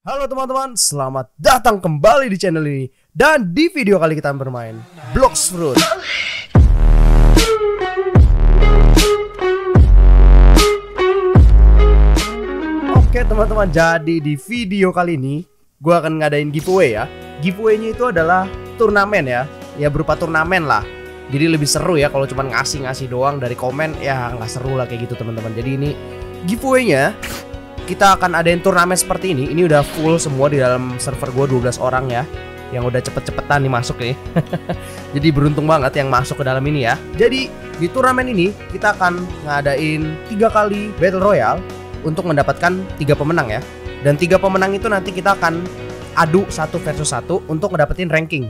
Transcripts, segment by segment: Halo teman-teman, selamat datang kembali di channel ini. Dan di video kali kita bermain Blox Fruit. Oke teman-teman, jadi di video kali ini gue akan ngadain giveaway ya. Giveaway-nya itu adalah turnamen ya. Ya berupa turnamen lah. Jadi lebih seru ya kalau cuma ngasih-ngasih doang dari komen. Ya nggak seru lah kayak gitu teman-teman. Jadi ini giveaway-nya kita akan adain turnamen seperti ini. Ini udah full semua di dalam server gue 12 orang ya, yang udah cepet-cepetan nih masuk nih. Jadi beruntung banget yang masuk ke dalam ini ya. Jadi di turnamen ini kita akan ngadain 3 kali battle royale untuk mendapatkan 3 pemenang ya. Dan 3 pemenang itu nanti kita akan adu 1 versus 1 untuk ngedapetin ranking.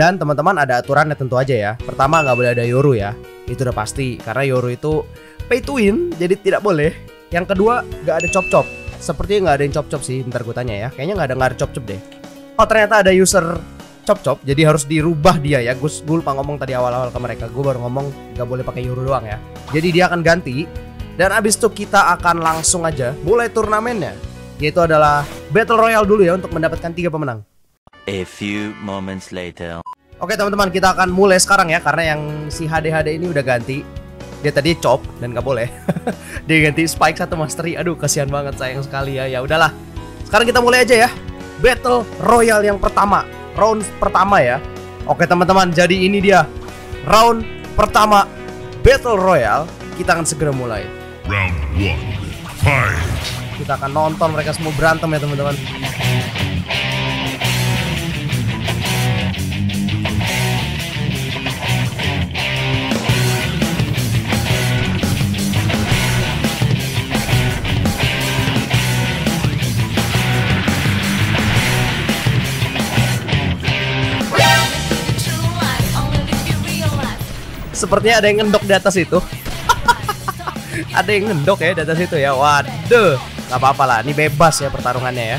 Dan teman-teman ada aturannya tentu aja ya. Pertama nggak boleh ada Yoru ya, itu udah pasti karena Yoru itu pay to win, jadi tidak boleh. Yang kedua nggak ada Chop-Chop. Sepertinya nggak ada yang Chop-Chop sih, bentar gue tanya ya. Kayaknya nggak ada Chop-Chop deh. Oh ternyata ada user Chop-Chop, jadi harus dirubah dia ya. Gue lupa ngomong tadi awal-awal ke mereka. Gue baru ngomong nggak boleh pakai Yoru doang ya. Jadi dia akan ganti. Dan abis itu kita akan langsung aja mulai turnamennya, yaitu adalah Battle Royale dulu ya untuk mendapatkan 3 pemenang. A few moments later. Oke teman-teman, kita akan mulai sekarang ya, karena yang si HD ini udah ganti. Dia tadi chop dan gak boleh. Dia ganti spike 1 mastery. Aduh kasihan banget, sayang sekali ya. Ya udahlah, sekarang kita mulai aja ya battle royale yang pertama, round pertama ya. Oke teman-teman, jadi ini dia round pertama battle royale. Kita akan segera mulai. Round 1, fight. Kita akan nonton mereka semua berantem ya teman-teman. Sepertinya ada yang ngendok di atas itu. Ada yang ngendok ya di atas itu ya. Waduh, gak apa-apa lah, ini bebas ya pertarungannya ya.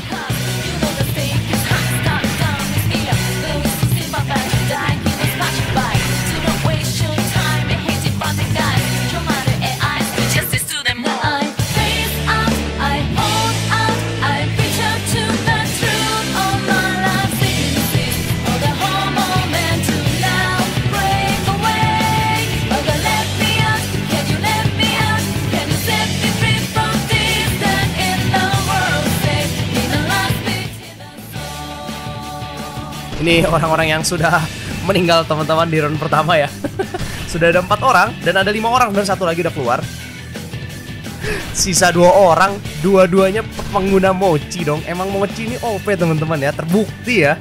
Ini orang-orang yang sudah meninggal teman-teman di round pertama ya. Sudah ada 4 orang dan ada 5 orang dan 1 lagi udah keluar. Sisa 2 orang, dua-duanya pengguna Mochi dong. Emang Mochi ini OP teman-teman ya, terbukti ya.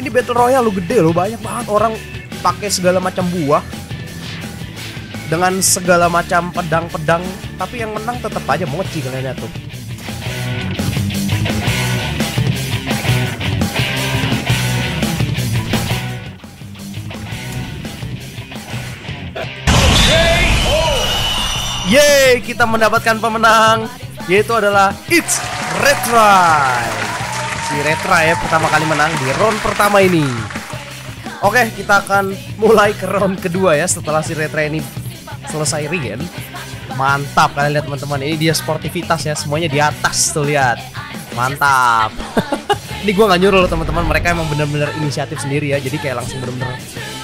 Ini battle royale lu gede loh, banyak banget orang pakai segala macam buah dengan segala macam pedang-pedang, tapi yang menang tetap aja Mochi kalian lihat tuh. Yeay, kita mendapatkan pemenang, yaitu adalah It's Retry. Si Retry ya pertama kali menang di round pertama ini. Oke, kita akan mulai ke round kedua ya setelah si Retry ini selesai regen. Mantap, kalian lihat teman-teman, ini dia sportivitas ya, semuanya di atas tuh lihat. Mantap. Ini gue gak nyuruh loh teman-teman, mereka emang bener-bener inisiatif sendiri ya, jadi kayak langsung bener-bener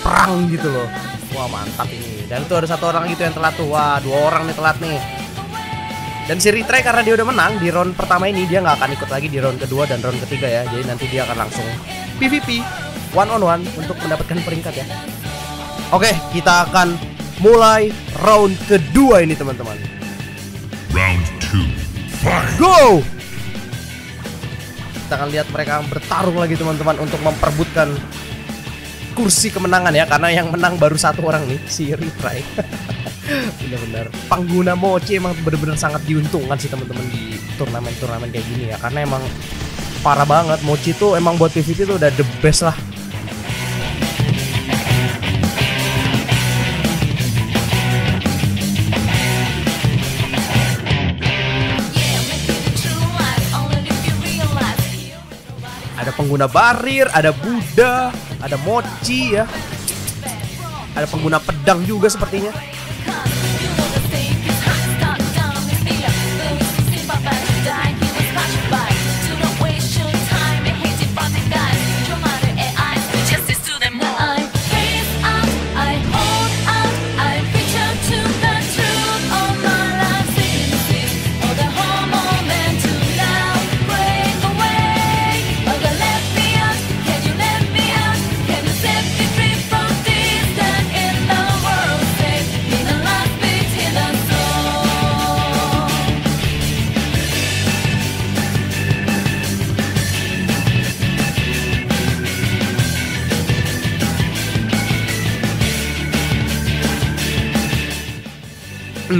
perang gitu loh. Wah mantap ini. Dan itu ada 1 orang gitu yang telat tuh. Wah 2 orang nih telat nih. Dan si Retry karena dia udah menang di round pertama ini, dia nggak akan ikut lagi di round kedua dan round ketiga ya. Jadi nanti dia akan langsung PvP 1-on-1 untuk mendapatkan peringkat ya. Oke, kita akan mulai round kedua ini teman-teman. Round 2, fight. Go! Kita akan lihat mereka bertarung lagi teman-teman untuk memperebutkan kursi kemenangan ya, karena yang menang baru 1 orang nih, si Retry. Bener-bener pengguna Mochi emang bener-bener sangat diuntungkan sih teman-teman di turnamen-turnamen kayak gini ya, karena emang parah banget. Mochi tuh emang buat PvP tuh udah the best lah. Ada pengguna Barir, ada Buddha, ada Mochi ya. Ada pengguna pedang juga sepertinya.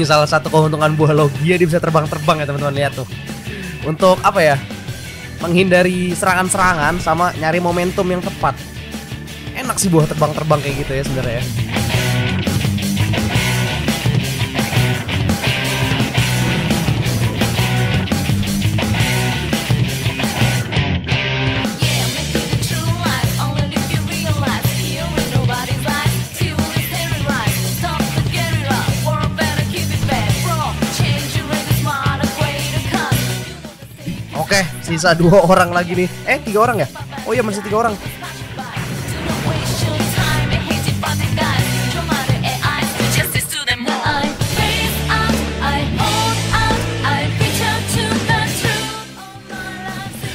Salah satu keuntungan buah Logia, dia bisa terbang-terbang ya teman-teman, lihat tuh. Untuk apa ya? Menghindari serangan-serangan sama nyari momentum yang tepat. Enak sih buah terbang-terbang kayak gitu ya sebenarnya. Oke, sisa 2 orang lagi nih. 3 orang ya? Oh iya, masih 3 orang.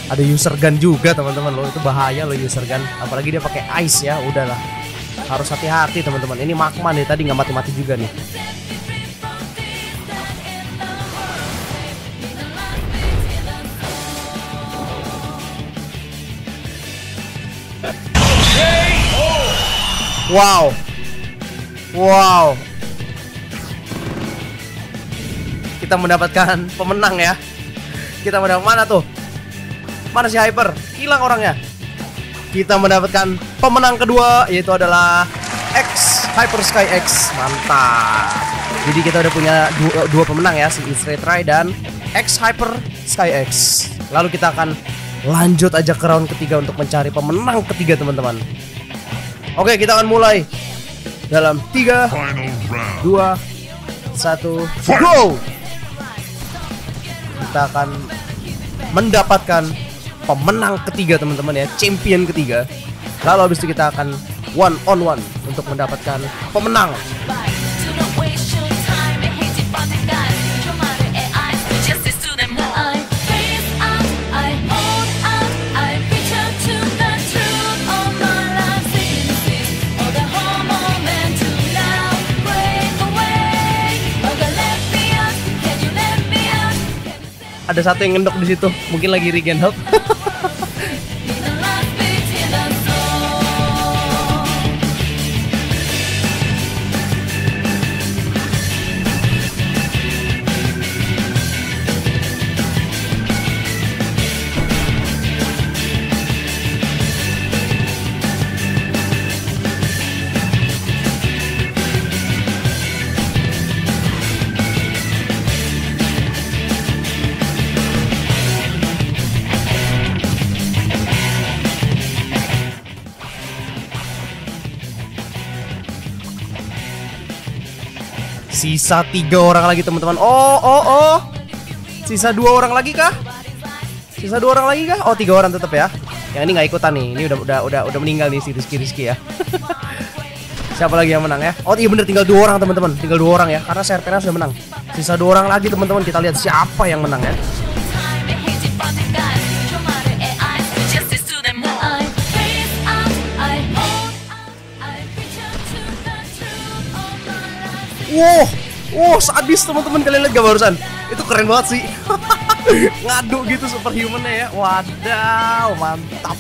Ada user Gan juga teman-teman, loh itu bahaya loh user Gan. Apalagi dia pakai ice ya, udahlah. Harus hati-hati teman-teman. Ini Magma nih tadi nggak mati-mati juga nih. Wow, wow, kita mendapatkan pemenang ya. Kita mendapatkan mana tuh? Mana si Hyper? Hilang orangnya. Kita mendapatkan pemenang kedua, yaitu adalah X Hyper Sky X. Mantap. Jadi kita udah punya dua pemenang ya, si It's Retry dan X Hyper Sky X. Lalu kita akan lanjut aja ke round ketiga untuk mencari pemenang ketiga teman-teman. Oke, kita akan mulai dalam 3, 2, 1, go! Kita akan mendapatkan pemenang ketiga teman-teman ya, champion ketiga. Lalu habis itu kita akan 1-on-1 untuk mendapatkan pemenang. Ada satu yang ngendok di situ, mungkin lagi regen help. Sisa 3 orang lagi teman-teman. Oh. Sisa 2 orang lagi kah? Sisa 2 orang lagi kah? Oh, 3 orang tetap ya. Yang ini nggak ikutan nih. Ini udah meninggal nih si Rizky ya. Siapa lagi yang menang ya? Oh iya bener, tinggal 2 orang teman-teman. Tinggal 2 orang ya, karena Serpena sudah menang. Sisa 2 orang lagi teman-teman. Kita lihat siapa yang menang ya. Wow, sadis teman-teman, kalian lihat gak barusan? Itu keren banget sih. Ngadu gitu superhumannya ya. Wadaw, mantap.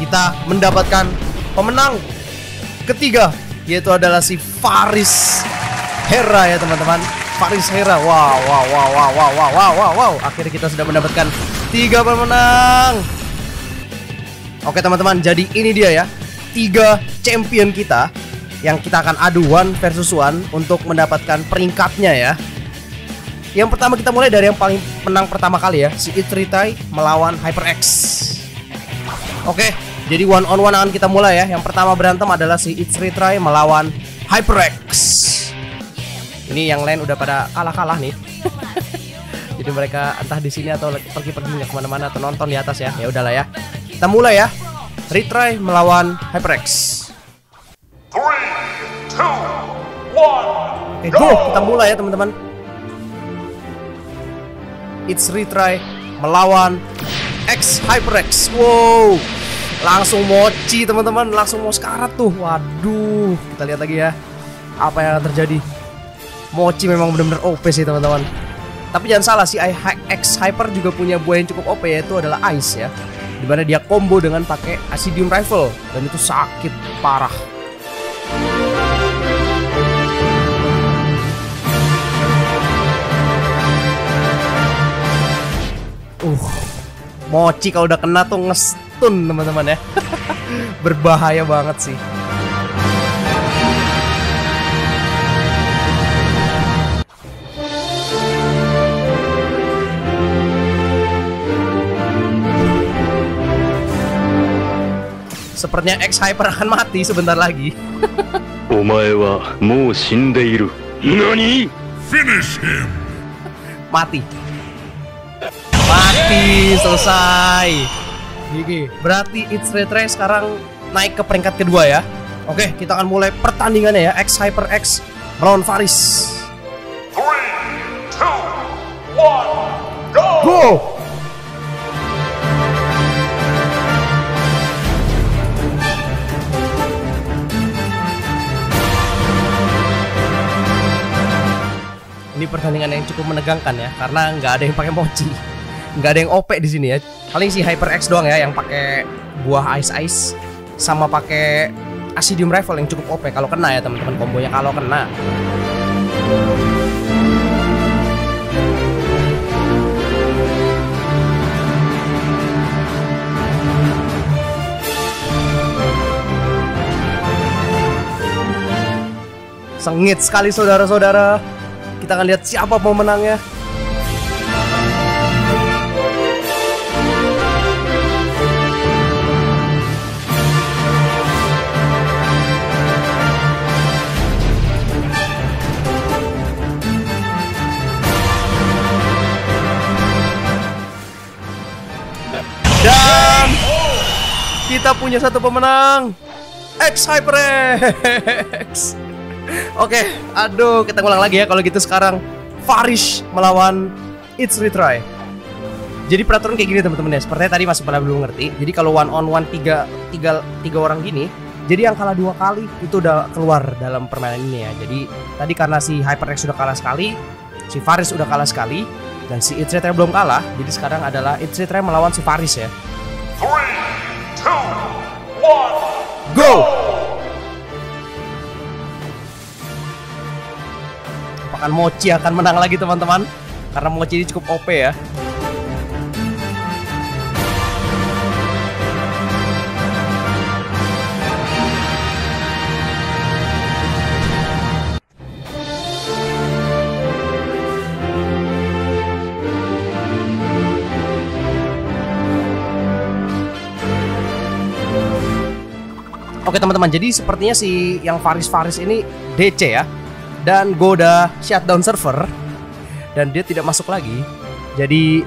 Kita mendapatkan pemenang ketiga, yaitu adalah si Faris Hera ya teman-teman. Faris Hera. Wow. Akhirnya kita sudah mendapatkan 3 pemenang. Oke teman-teman, jadi ini dia ya 3 champion kita yang kita akan adu 1 versus 1 untuk mendapatkan peringkatnya ya. Yang pertama kita mulai dari yang paling menang pertama kali ya, si Itritai melawan HyperX. Oke, jadi 1-on-1 akan kita mulai ya. Yang pertama berantem adalah si Itritai melawan HyperX. Ini yang lain udah pada kalah-kalah nih. Jadi mereka entah di sini atau pergi-pergi kemana-mana atau nonton di atas ya. Ya udahlah ya. Kita mulai ya, Retry melawan HyperX. 3, 2, 1, go! Kita mulai ya teman-teman. It's Retry melawan X HyperX. Wow, langsung Mochi teman-teman, langsung mau sekarat tuh. Waduh, kita lihat lagi ya apa yang akan terjadi. Mochi memang benar-benar OP sih teman-teman. Tapi jangan salah, si X Hyper juga punya buah yang cukup OP, yaitu adalah Ice ya. dimana dia combo dengan pakai Acidium Rifle dan itu sakit parah. Mochi kalau udah kena tuh ngestun teman-teman ya. Berbahaya banget sih. Sepertinya X Hyper akan mati sebentar lagi. Omae wa mou shindeiru. Nani? Finish him. Mati. Mati, selesai. Gigi. Berarti It's Retry sekarang naik ke peringkat kedua ya. Oke, kita akan mulai pertandingannya ya. X Hyper X melawan Faris. 3, 2, 1, go. Go. Ini pertandingan yang cukup menegangkan ya, karena nggak ada yang pakai Mochi, nggak ada yang OP di sini ya. Paling si Hyper X doang ya yang pakai buah ice sama pakai Acidium Rifle yang cukup OP kalau kena ya teman-teman, kombonya kalau kena. Sengit sekali saudara-saudara. Kita akan lihat siapa pemenangnya. Dan kita punya satu pemenang, X Hyper X. Oke, aduh, kita ulang lagi ya. Kalau gitu sekarang Faris melawan It's Retry. Jadi peraturan kayak gini teman-teman ya. Sepertinya tadi masih pada belum ngerti. Jadi kalau one on one tiga orang gini, jadi yang kalah dua kali itu udah keluar dalam permainan ini ya. Jadi tadi karena si HyperX sudah kalah sekali, si Faris udah kalah sekali, dan si It's Retry belum kalah. Jadi sekarang adalah It's Retry melawan si Faris ya. 3, 2, 1, go! Mochi akan menang lagi teman-teman, karena Mochi ini cukup OP ya. Oke teman-teman, jadi sepertinya si yang Faris ini DC ya. Dan gue udah shutdown server dan dia tidak masuk lagi. Jadi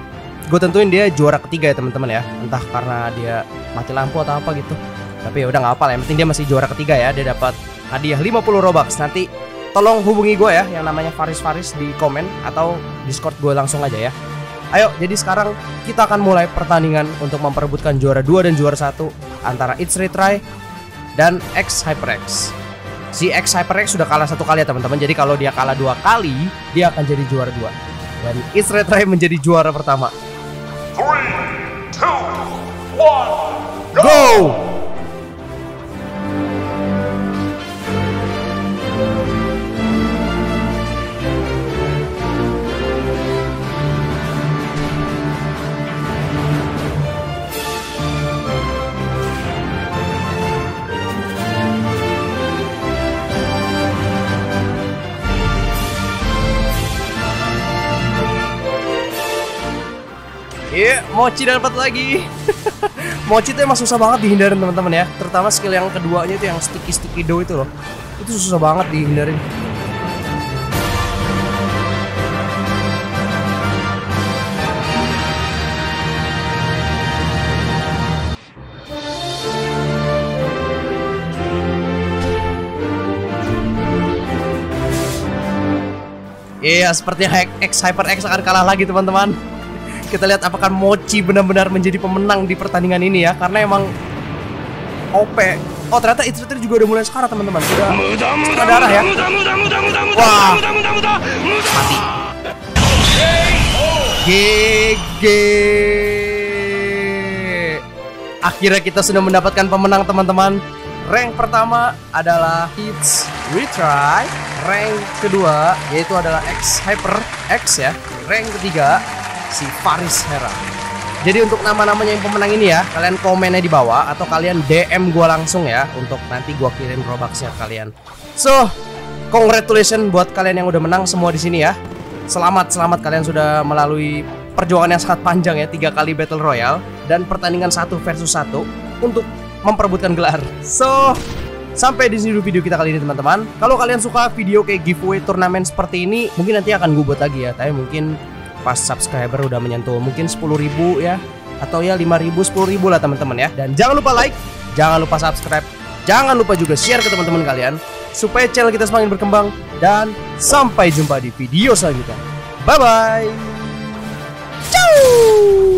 gue tentuin dia juara ketiga ya teman-teman ya. Entah karena dia mati lampu atau apa gitu. Tapi ya udah nggak apa-apa. Yang penting dia masih juara ketiga ya. Dia dapat hadiah 50 Robux. Nanti tolong hubungi gue ya yang namanya Faris di komen atau Discord gue langsung aja ya. Ayo, jadi sekarang kita akan mulai pertandingan untuk memperebutkan juara 2 dan juara 1 antara It's Retry dan X HyperX. Si X HyperX sudah kalah satu kali ya teman-teman. Jadi kalau dia kalah dua kali, dia akan jadi juara dua. Dan It's Retry menjadi juara pertama. 3, 2, 1, go! Iya, Mochi dapat lagi. Mochi itu emang susah banget dihindarin teman-teman ya. Terutama skill yang keduanya itu yang sticky dough itu loh. Itu susah banget dihindarin. Iya, sepertinya X HyperX akan kalah lagi teman-teman. Kita lihat apakah Mochi benar-benar menjadi pemenang di pertandingan ini ya. Karena emang OP. Oh ternyata It's Retry juga udah mulai sekarat teman-teman. Udah muda, darah ya. Wah, mati. GG. Akhirnya kita sudah mendapatkan pemenang, teman-teman. Rank pertama adalah Hits Retry. Rank kedua yaitu adalah X Hyper X ya. Rank ketiga si Faris Hera. Jadi untuk nama-namanya yang pemenang ini ya, kalian komennya di bawah atau kalian DM gua langsung ya, untuk nanti gua kirim Robuxnya kalian. So, congratulations buat kalian yang udah menang semua di sini ya. Selamat kalian sudah melalui perjuangan yang sangat panjang ya, 3 kali Battle Royale dan pertandingan 1 versus 1 untuk memperebutkan gelar. So, sampai di sini dulu video kita kali ini, teman-teman. Kalau kalian suka video kayak giveaway turnamen seperti ini, mungkin nanti akan gue buat lagi ya. Tapi mungkin pas subscriber udah menyentuh mungkin 10.000 ya, atau ya 5.000, 10.000 lah teman-teman ya. Dan jangan lupa like, jangan lupa subscribe, jangan lupa juga share ke teman-teman kalian supaya channel kita semakin berkembang. Dan sampai jumpa di video selanjutnya. Bye bye. Ciao.